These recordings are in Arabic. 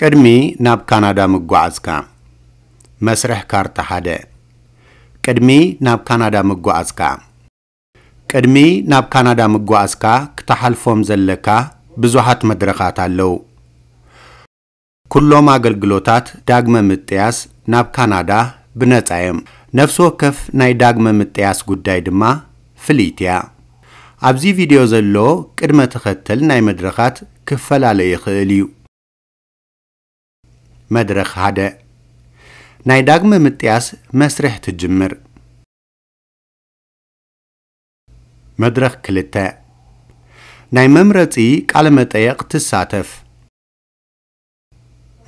كدمي ناب كندا مغوازكا مسرح كارتا حدا كدمي ناب كندا مغوازكا كدمي ناب كندا مغوازكا كتحالفوم زلكا بزوحات مدرخات اللو كلهم أغلغلوتات داغمة متياس ناب كندا بنتايم نفسو كف ناي داغمة متياس قداي دما فليتيا أبزي فيديو زلو كدمة تختل ناي مدرخات كفل علي خليو مدرخ هذا ناي داغمة متياس مسرح تجمر مدرخ كلتا ناي ممرتي كلمة يقتساتف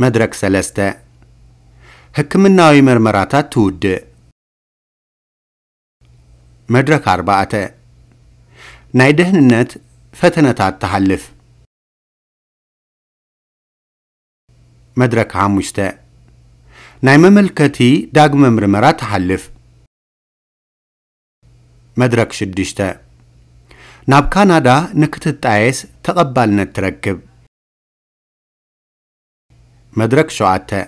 مدرك سلسته حكمناوي مرمراتا تود مدرك أربعة ناي دهننت فتنتات تحلف مدرك عامشته ناي مملكتي داغم مرمرات تحلف مدرك شدشته ناب كندا نكتت عيس تقبلنا تركب مدرك شعاته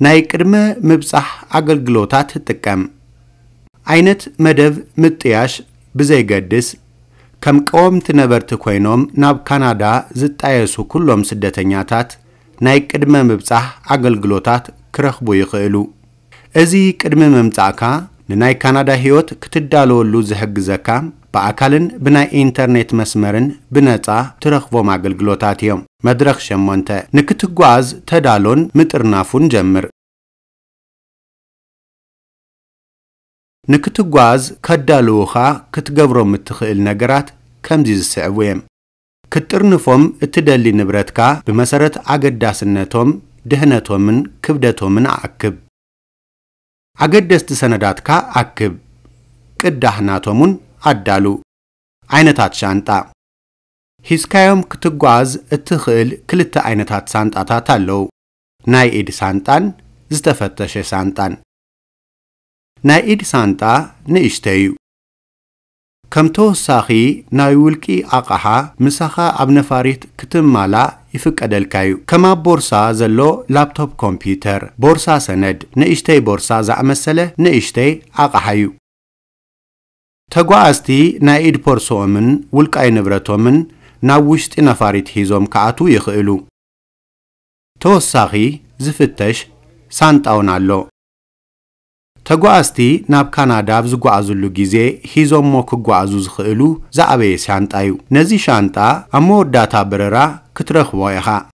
ناي كرمه مبصح عقل قلوتات تكم عينت مدف متياش بزي قدس كم قوم تنبر تكوينوم ناب كندا زت عيسو كلهم سدتنياتات ناي كرمه مبصح عقل قلوتات كرخبو يقلو ازي كرمه ممتعكا ناي كندا هيوت كتدالو اللو زهق زكام باعكالن بناي انترنت مسمرن بناتا ترخبو معقل قلوتات يوم مدرخ شمونتا نكتقواز تدالون مترنافون جمر نكتقواز كدالوخا كتقبرو متخيل نقرات كمزيز السعويم كترنفوم اتدالي نبرتكا بمسارة عقد داسنتهم دهنتهم من كبدتهم من عقب عقد دستسنداتكا عقب كدهناتهم من عدالو عينتات شانتا هسكايوم كتقواز اتخيل كلتا عينتات سانتاتا تالو ناي ايد سانتان زتفتش سانتان ناي ايد سانتا نيشتيو كمتو ساخي نايولكي اقاها مساخا ابنفاريت كتمالا يفك ادلكايو كما بورسا زلو لابتوب كمبيوتر بورسا سند نيشتي بورسا زعمسله نيشتي اقاهايو تقواستي نايد بورسو من ولكاي نبرتو من ناوشت انفاريت هزوم كعاتو يخيلو توساخي زفتش سانتاو نالو تقواستي ناب كندا بزقوازو اللوغيزي هزوم موكو قوازو زخيلو زعبي سانتايو نزي شانتا امور داتا بررا كترخ وايخا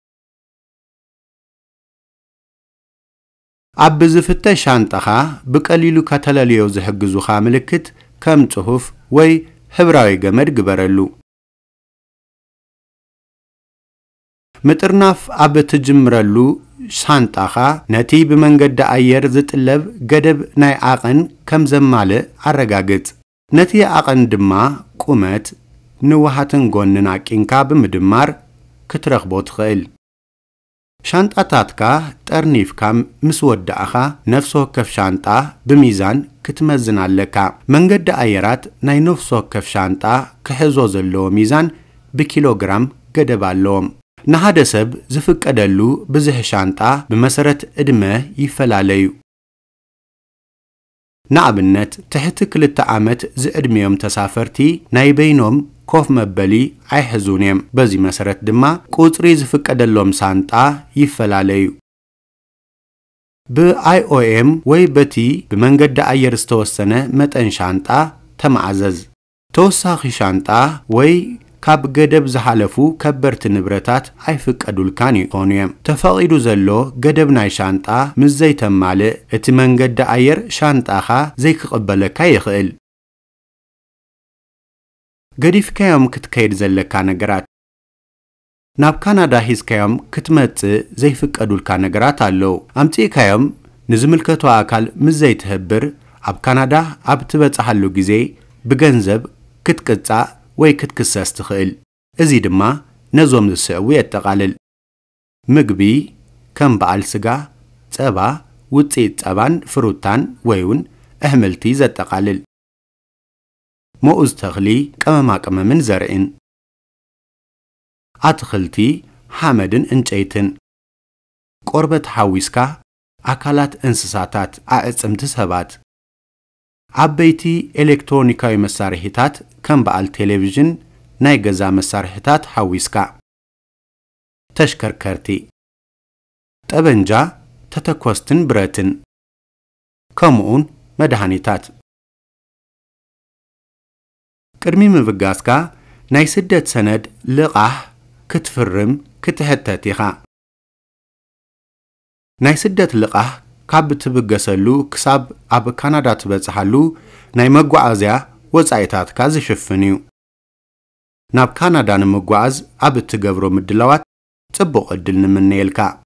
عب زفتش شانتاها بكاليلو كتلاليو زحقزو خاملكت كم تهوف وي هبراوي جمد قبرلو مترناف عب تجمرلو سانتاخا نتي بمنقد عير زتلب قدب ناي عاقن كم زمالي عرقاقت نتي عاقن دما قومت نوحاتن قوننا كينكا بمدمار كترخبوت خيل شانت اتاتكا ترنيفكا مسودعخا نفسو كف شانتا بميزان كتمزنا لكا منقد عيرات ناي نفسو كف شانتا كحزوز اللو ميزان بكيلوغرام قدبالوم نهاد سب زفك أدلو بزه شانتا بمسارة إدمه يفلاليو نعبنت تحت كل التعامت زي إدميهم تسافرتي نايبينهم كوف مبالي عيحزونيم بزي مسارة دما كوتري زفك أدلوم سانتا يفلاليو ب-IOM ويبتي بمنقد عيرستوسنة متن شانتا تمعزز توساخي شانتا وي كاب قدب زحالفو كبرت نبرتات عيفك أدولكاني قونيم تفاقيدو زلو قدب ناي شانتا مزي تمالي اتمن قد عير شانتاخا زيك قبلكا يخيل قديف كيوم كتكير زلكا نقرات ناب كندا هيز كيوم كتمت زيفك أدولكا نقرات اللو امتي كيوم نزملكتو عاكال مزي تهبر عب كندا عب تبت حلو جزي بجنزب كتكتا ويكتكساس تخيل ازي دما نزوم السعوية تقالل مقبي كم بعال سقا تابا وتسيد تابان فروتان ويون اهملتي زد تقالل موز تغلي كمما كما من زرعين عتخلتي حامدن انجيتن قربت حويسكا أكلات انسساتات أعز امتسهبات عبيتي إلكترونيكاي مسارحتات كم بقال تلفزيون نايقزا مسارحتات حويسكا تشكر كارتي تبنجا تتكوستن براتن كمون مدهانيتات كرميم بقاسكا نايسدت سند لقاح كتفرم كتهتاتيخا ناي سدت لقاح كاب تبقسلو كساب اب كندا تبصحلو ناي مغوازيا وصايتات كاز شفنيو ناب كندا نمغواز اب تغبرو مدلوات صبق ادلن منيلكا